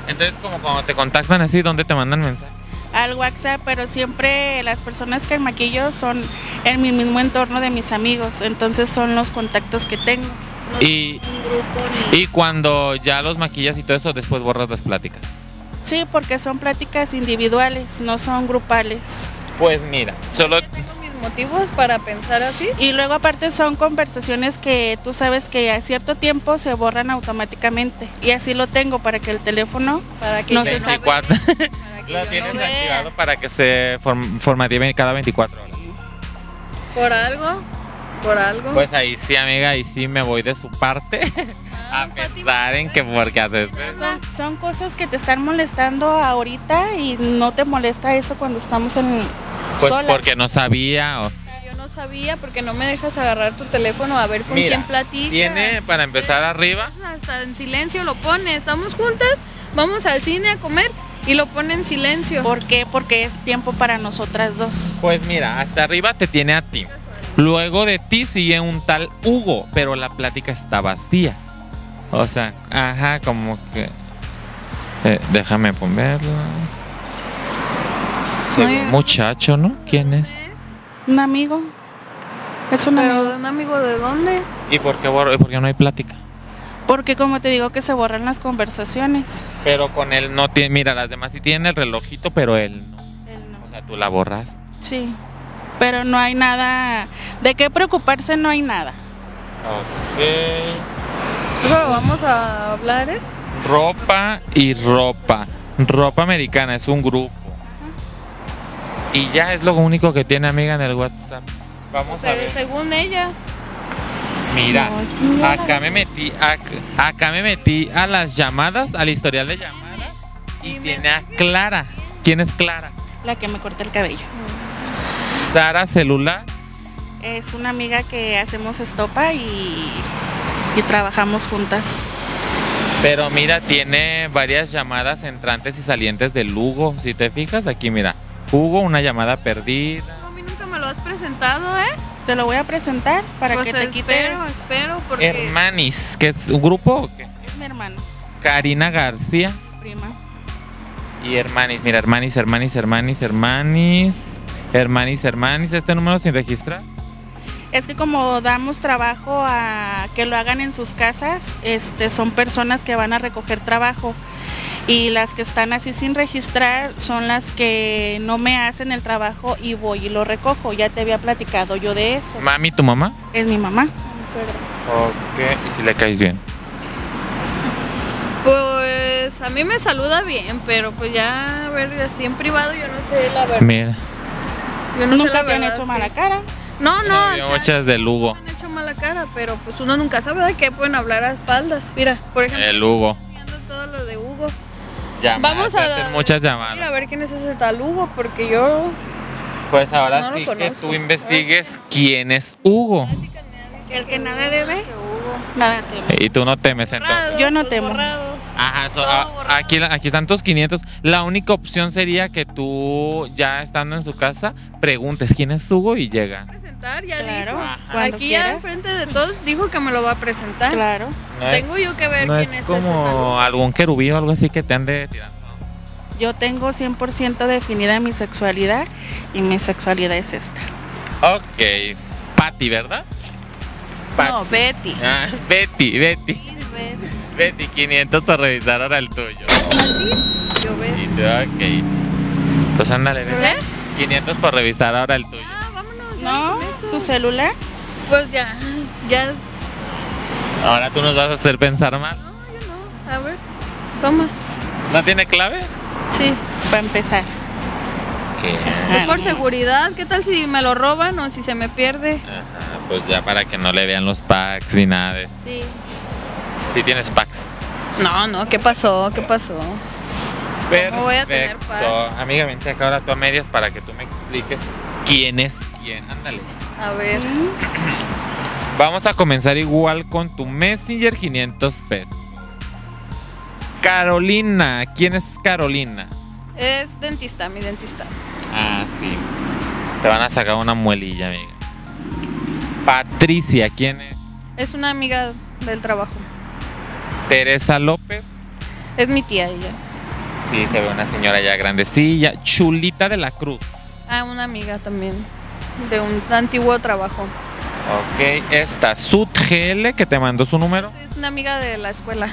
Entonces, como cuando te contactan así, ¿dónde te mandan mensaje? Al WhatsApp, pero siempre las personas que maquillo son en mi mismo entorno de mis amigos, entonces son los contactos que tengo. No y cuando ya los maquillas y todo eso, después borras las pláticas. Sí, porque son pláticas individuales, no son grupales. Pues mira, solo... motivos para pensar así. Y luego aparte son conversaciones que tú sabes que a cierto tiempo se borran automáticamente. Y así lo tengo para que el teléfono no se sabe. Para que lo tienes no activado para que se formative cada 24 horas. Por algo, por algo. Pues ahí sí, amiga, ahí sí me voy de su parte. A pensar en que porque haces eso. Son cosas que te están molestando ahorita y no te molesta eso cuando estamos en... Pues sola. Porque no sabía. O... Yo no sabía porque no me dejas agarrar tu teléfono a ver con quién platicas. Tiene para empezar arriba. Hasta en silencio lo pone. Estamos juntas, vamos al cine a comer y lo pone en silencio. ¿Por qué? Porque es tiempo para nosotras dos. Pues mira, hasta arriba te tiene a ti. Luego de ti sigue un tal Hugo, pero la plática está vacía. O sea, ajá, como que... déjame ponerlo. Muchacho, ¿no? ¿Quién es? Un amigo. Es un amigo. ¿Pero un amigo de dónde? ¿Y por qué no hay plática? Porque como te digo que se borran las conversaciones. Pero con él no tiene, mira, las demás sí tienen el relojito, pero él no. O sea, tú la borras. Sí, pero no hay nada, de qué preocuparse no hay nada. Ok. Pero vamos a hablar, ¿eh? Ropa y ropa. Ropa americana, es un grupo. Y ya es lo único que tiene, amiga, en el WhatsApp. Vamos a ver. Según ella. Mira, no, acá me metí a las llamadas, al historial de llamadas. Y tiene a Clara. ¿Quién es Clara? La que me corta el cabello. Sara, celular. Es una amiga que hacemos estopa y trabajamos juntas. Pero mira, tiene varias llamadas entrantes y salientes de Lugo. Si te fijas aquí, mira. Hugo, una llamada perdida. No, a mí nunca me lo has presentado, ¿eh? Te lo voy a presentar para pues que te quites. Espero, porque... Hermanis, ¿qué es un grupo o qué? Es mi hermano. Karina García. Prima. Y Hermanis, mira, Hermanis. ¿Este número sin registrar? Es que como damos trabajo a que lo hagan en sus casas, son personas que van a recoger trabajo. Y las que están así sin registrar son las que no me hacen el trabajo y voy y lo recojo. Ya te había platicado yo de eso. ¿Mami, tu mamá? Es mi mamá. Mi suegra. Ok, ¿y si le caes bien? Pues a mí me saluda bien, pero pues ya, a ver, así en privado yo no sé la verdad. Mira. Yo no sé la verdad. ¿Nunca te han hecho mala cara? No, no. Yo muchas de Lugo. No me han hecho mala cara, pero pues uno nunca sabe de qué pueden hablar a espaldas. Mira, por ejemplo. El Lugo. Todo lo de Hugo. Llamadas, vamos a hacer muchas llamadas. Mira, a ver quién es ese tal Hugo, porque yo... Pues ahora no sí que tú investigues quién es Hugo. El que nada debe, nada teme. Y tú no temes entonces. Yo no temo. Ajá, aquí están tus 500. La única opción sería que tú, ya estando en su casa, preguntes quién es Hugo y llega. Ya claro, dijo. Aquí quieras. Ya enfrente de todos dijo que me lo va a presentar. Claro. No tengo yo que ver no quién es. Como ese algún querubí o algo así que te ande tirando. Yo tengo 100% definida mi sexualidad y mi sexualidad es esta. Ok. Patty, ¿verdad? Patty. No, Betty. Ah, Betty. Sí, Betty, 500 a revisar ahora el tuyo. ¿Patty? Yo Betty. Ok. Pues ándale, Betty. 500 por revisar ahora el tuyo. Ah, vámonos. No. ¿Tu celular? Pues ya. Ahora tú nos vas a hacer pensar más. No, yo no. A ver, toma. ¿No tiene clave? Sí. Para empezar. ¿Qué? Pues por seguridad, ¿qué tal si me lo roban o si se me pierde? Ajá, pues ya para que no le vean los packs ni nada de... Sí. ¿Sí tienes packs? No, ¿qué pasó? Perfecto. ¿Cómo voy a tener packs? Amiga, vente acá ahora tú a medias para que tú me expliques quién es. Bien, ándale. A ver. Vamos a comenzar igual con tu Messenger, 500 pesos. Carolina, ¿quién es Carolina? Es dentista, mi dentista. Ah, sí. Te van a sacar una muelilla, amiga. Patricia, ¿quién es? Es una amiga del trabajo. Teresa López. Es mi tía ella. Sí, se ve una señora ya grandecilla. Chulita de la Cruz. Ah, una amiga también. De un antiguo trabajo. Ok, esta SudGL, que te mandó su número. Es una amiga de la escuela,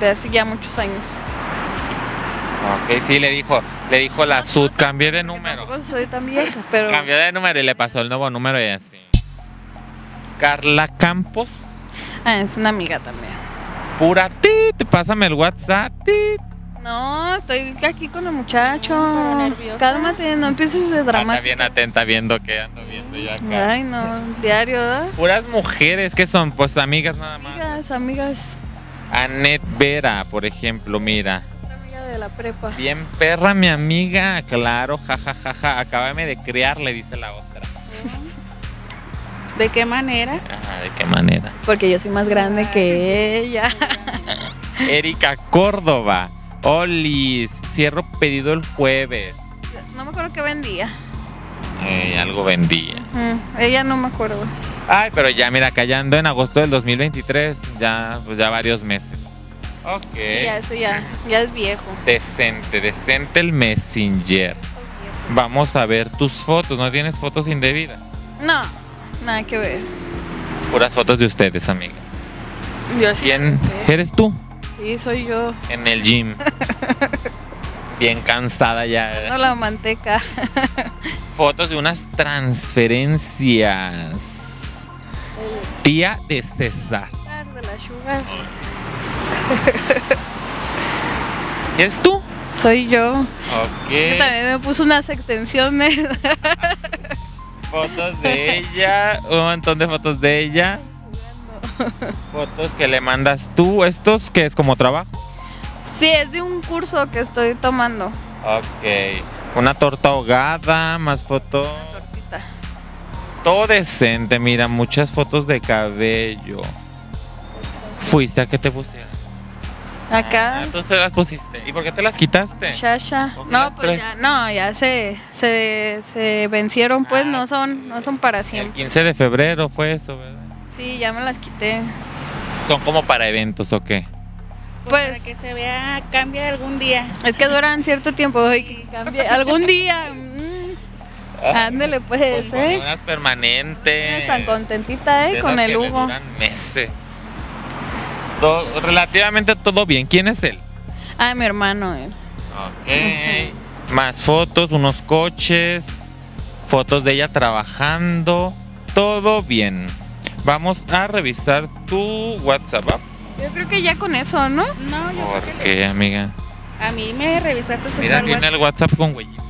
de hace ya muchos años. Ok, sí, le dijo la Sud, cambié de número. Soy tan vieja, pero... Cambió de número y le pasó el nuevo número y así. Carla Campos. Ah, es una amiga también. Pura tit, pásame el WhatsApp, tit. No, estoy aquí con el muchacho. Cálmate, no empieces de drama. Está bien atenta viendo que ando viendo ya acá. Ay, no, diario, ¿verdad? Puras mujeres, ¿qué son? Pues amigas nada más. Amigas, amigas. Anet Vera, por ejemplo, mira. Otra amiga de la prepa. Bien perra, mi amiga, claro, jajajaja. Acábame de criar, le dice la otra. ¿De qué manera? Ajá, ¿de qué manera? Porque yo soy más grande que ella. Erika Córdoba. Oli, cierro pedido el jueves. No me acuerdo qué vendía. Algo vendía. Ella no me acuerdo. Ay, pero ya mira, callando en agosto del 2023, ya pues ya varios meses. Ok. Sí, ya, eso ya es viejo. Decente, decente el Messenger. Vamos a ver tus fotos, ¿no tienes fotos indebidas? No, nada que ver. Puras fotos de ustedes, amiga. Yo sí. ¿Quién eres tú? Sí, soy yo. En el gym. Bien cansada ya. No, la manteca. Fotos de unas transferencias. El... Tía de César. De la sugar. ¿Y es tú? Soy yo. Ok. Es que también me puso unas extensiones. Fotos de ella, un montón de fotos de ella. Fotos que le mandas tú, estos que es como trabajo. Sí, es de un curso que estoy tomando. Ok, una torta ahogada, más fotos. Una tortita. Todo decente, mira, muchas fotos de cabello. ¿Fuiste a que te pusieras? Acá. Entonces las pusiste. ¿Y por qué te las quitaste? Muchacha. No, pues ya, no, ya se vencieron, pues no son para siempre. El 15 de febrero fue eso, ¿verdad? Sí, ya me las quité. ¿Son como para eventos o qué? Pues para que se vea, cambia algún día. Es que duran cierto tiempo. Sí. Algún día. Ándele pues, con unas permanentes. Tan contentita, con el Hugo. Duran meses. Todo, relativamente todo bien. ¿Quién es él? Ah, mi hermano, él. Ok. Más fotos, unos coches, fotos de ella trabajando. Todo bien. Vamos a revisar tu WhatsApp. Yo creo que ya con eso, ¿no? No, yo ¿Por creo que qué, amiga? A mí me revisaste. Mira, tiene el WhatsApp con huellita.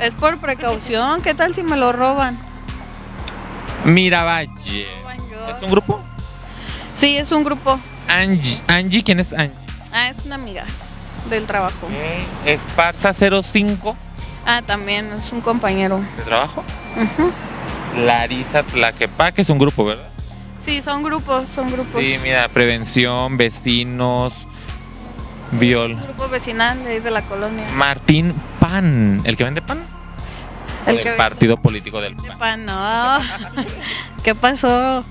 Es por precaución. ¿Qué tal si me lo roban? Miravalle. ¿Es un grupo? Sí, es un grupo. Angie, ¿quién es Angie? Ah, es una amiga del trabajo. Esparza 05. Ah, también es un compañero. ¿De trabajo? Larisa Tlaquepaque, es un grupo, ¿verdad? Sí, son grupos. Sí, mira, prevención, vecinos, sí, viol. Un grupo vecinal de la colonia. Martín Pan, ¿el que vende pan? El que partido vende político del pan. Pan, no. ¿Qué pasó?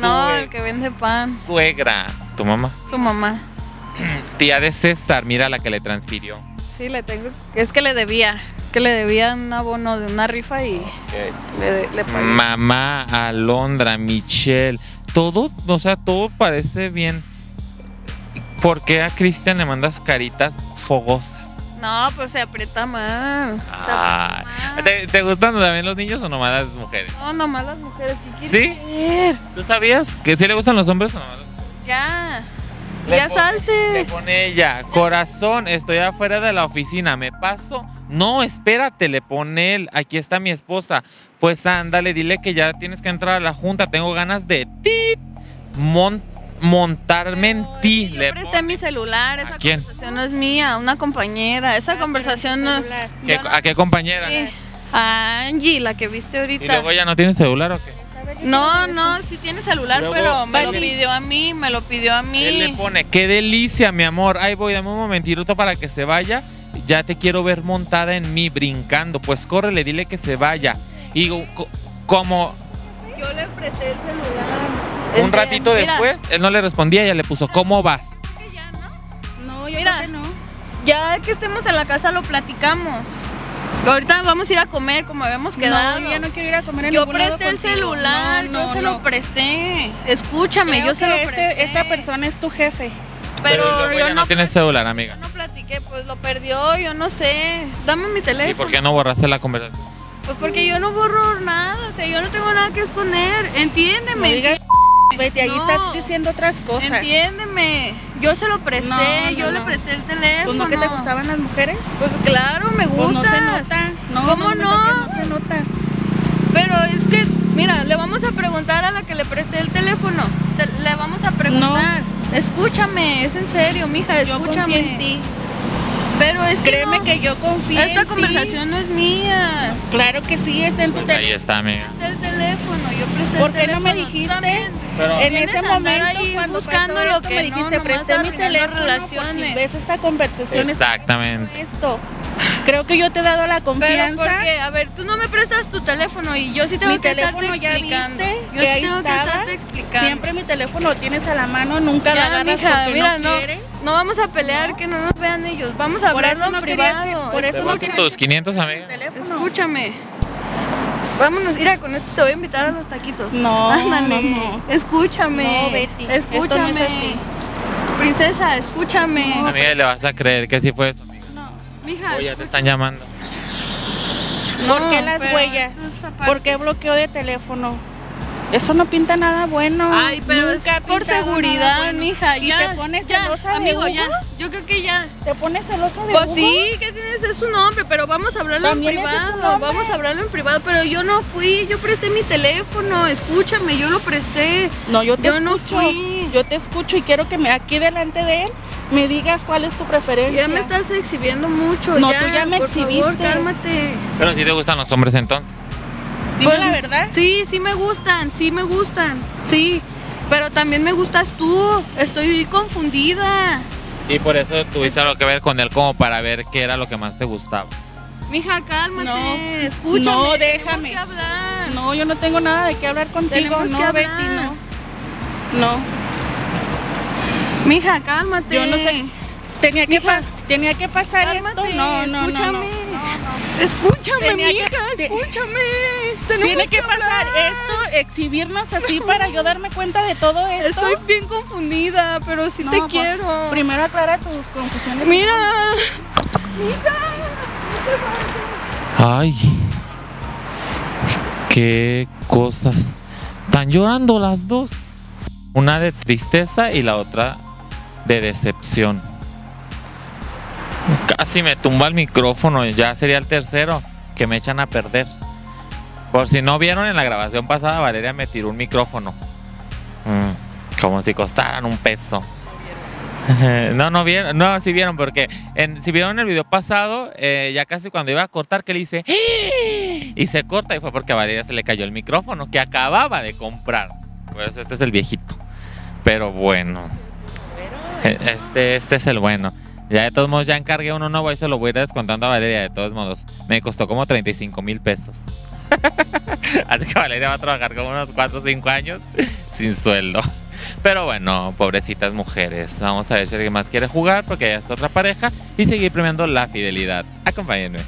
No, el que vende pan. Suegra, ¿tu mamá? Su mamá. Tía de César, mira la que le transfirió. Sí, le tengo, es que le debía un abono de una rifa y le pagué. Mamá, Alondra, Michelle, todo, o sea, todo parece bien. ¿Por qué a Cristian le mandas caritas fogosas? No, pues se aprieta más. Ah, ¿Te gustan también los niños o nomás las mujeres? No, nomás las mujeres. ¿Qué ¿Sí? Ver? ¿Tú sabías que sí le gustan los hombres o nomás las mujeres? Ya. Ya salte. Le pone ella, corazón, estoy afuera de la oficina, me paso. No, espérate, le pone él, aquí está mi esposa. Pues ándale, dile que ya tienes que entrar a la junta, tengo ganas de ti, montarme en ti. Le presté mi celular, esa conversación no es mía, una compañera, esa conversación no... ¿A qué compañera? A Angie, la que viste ahorita. ¿Y luego ya no tiene celular o qué? No, no, sí tiene celular, luego, pero me lo pidió a mí, Él le pone, qué delicia, mi amor. Ahí voy, dame un momentito para que se vaya. Ya te quiero ver montada en mí, brincando. Pues córrele, dile que se vaya. Y como... Yo le presté el celular. Un ratito después, él no le respondía, ella le puso, ¿cómo vas? Ya, ¿no? No, yo creo que no. Ya que estemos en la casa lo platicamos. Ahorita vamos a ir a comer como habíamos quedado. No, yo no quiero ir a comer en ningún lado contigo. Yo presté el celular, yo se lo presté. Escúchame, yo se lo presté. Esta persona es tu jefe. Pero yo no tienes celular, amiga. Yo no platiqué, pues lo perdió, yo no sé. Dame mi teléfono. ¿Y por qué no borraste la conversación? Pues porque yo no borro nada, o sea, yo no tengo nada que esconder. Entiéndeme. No digas, Betty, ahí estás diciendo otras cosas. Entiéndeme. Yo se lo presté, yo le presté el teléfono. ¿Pues no que te gustaban las mujeres? Pues claro, me gusta. Pues no se nota. ¿Cómo no? No se nota. Pero es que, mira, le vamos a preguntar a la que le presté el teléfono. Le vamos a preguntar. No. Escúchame, es en serio, mija, escúchame. Yo confío en ti. Pero es que créeme que yo confío en ti. Esta conversación no es mía. No, claro que sí, está en tu teléfono. Ahí está, amiga. Está el teléfono, yo presté el teléfono. ¿Por qué no me dijiste? También. Pero en ese momento cuando buscando lo que me dijiste, presté mi teléfono, relaciones. Si ves esta conversación, exactamente. Esto. Creo que yo te he dado la confianza. Pero porque, a ver, tú no me prestas tu teléfono y yo sí tengo que estarte explicando. Yo sí tengo que estarte explicando. Siempre mi teléfono lo tienes a la mano, nunca lo agarras porque no quieres. No vamos a pelear, que no nos vean ellos. Vamos a hablarlo en privado. Por eso no quiero tus 500, amiga. Escúchame. Vámonos, mira, con esto te voy a invitar a los taquitos. No, no. Escúchame. No, Betty, escúchame. Esto no es así. Princesa, escúchame. No, amiga, le vas a creer que sí fue eso, amiga. No, mija. Oye, te están llamando. No, ¿por qué las huellas? ¿Por qué bloqueo de teléfono? Eso no pinta nada bueno. Ay, pero nunca es por seguridad, bueno, mija. Y te pones celosa de Hugo. Yo creo que ya. ¿Te pones celosa de Hugo? Pues sí, que tienes, es un hombre, pero vamos a hablarlo en privado. Vamos a hablarlo en privado, pero yo no fui, yo presté mi teléfono, escúchame, yo lo presté. No, yo te escucho, no fui. Yo te escucho y quiero que aquí delante de él me digas cuál es tu preferencia. Ya me estás exhibiendo mucho. No, tú ya me exhibiste. Por favor, cálmate. Pero si te gustan los hombres entonces. Dime la verdad. Sí, sí me gustan, sí, pero también me gustas tú, estoy confundida. Y por eso tuviste algo que ver con él como para ver qué era lo que más te gustaba. Mija, cálmate, escúchame. No, déjame. Que hablar. No, yo no tengo nada de qué hablar contigo, Betty, no. Mija, cálmate. Yo no sé, tenía que pasar esto. No, escúchame. Escúchame, mija, escúchame. Tiene que pasar esto, exhibirnos así para yo darme cuenta de todo esto. Estoy bien confundida, pero sí te quiero. Primero aclara tus confusiones. Mira, mija, ay, qué cosas. Están llorando las dos. Una de tristeza y la otra de decepción. Casi me tumba el micrófono, ya sería el tercero que me echan a perder. Por si no vieron en la grabación pasada, Valeria me tiró un micrófono. Como si costaran un peso. No, sí vieron, porque si vieron el video pasado, ya casi cuando iba a cortar, que le hice y se corta, y fue porque a Valeria se le cayó el micrófono que acababa de comprar. Pues este es el viejito, pero bueno, este es el bueno. Ya de todos modos ya encargué uno nuevo y se lo voy a ir descontando a Valeria de todos modos. Me costó como 35,000 pesos. Así que Valeria va a trabajar como unos 4 o 5 años sin sueldo. Pero bueno, pobrecitas mujeres. Vamos a ver si alguien más quiere jugar porque ya está otra pareja y seguir premiando la fidelidad. Acompáñenme.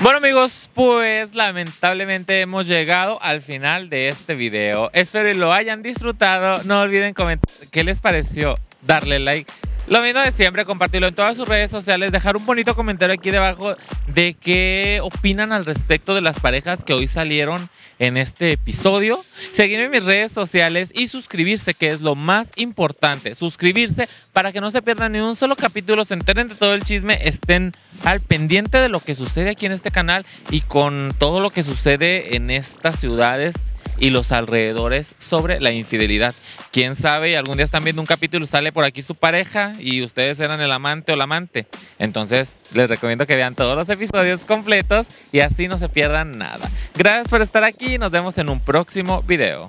Bueno amigos, pues lamentablemente hemos llegado al final de este video. Espero y lo hayan disfrutado. No olviden comentar qué les pareció, darle like. Lo mismo de siempre, compartirlo en todas sus redes sociales, dejar un bonito comentario aquí debajo de qué opinan al respecto de las parejas que hoy salieron en este episodio. Seguirme en mis redes sociales y suscribirse, que es lo más importante. Suscribirse para que no se pierdan ni un solo capítulo, se enteren de todo el chisme, estén al pendiente de lo que sucede aquí en este canal y con todo lo que sucede en estas ciudades y los alrededores sobre la infidelidad. Quién sabe, y algún día están viendo un capítulo, sale por aquí su pareja y ustedes eran el amante o la amante. Entonces les recomiendo que vean todos los episodios completos y así no se pierdan nada. Gracias por estar aquí y nos vemos en un próximo video.